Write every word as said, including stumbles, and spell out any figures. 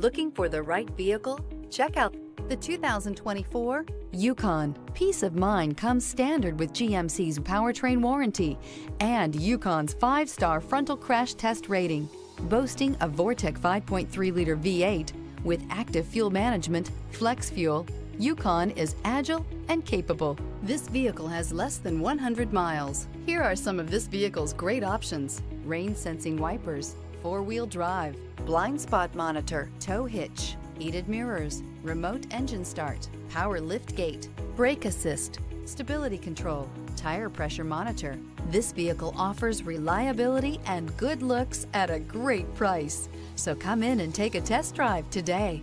Looking for the right vehicle? Check out the two thousand twenty-four Yukon. Peace of mind comes standard with G M C's powertrain warranty and Yukon's five-star frontal crash test rating. Boasting a Vortec five point three liter V eight with active fuel management, flex fuel, Yukon is agile and capable. This vehicle has less than one hundred miles. Here are some of this vehicle's great options: rain sensing wipers, four-wheel drive, blind spot monitor, tow hitch, heated mirrors, remote engine start, power lift gate, brake assist, stability control, tire pressure monitor. This vehicle offers reliability and good looks at a great price. So come in and take a test drive today.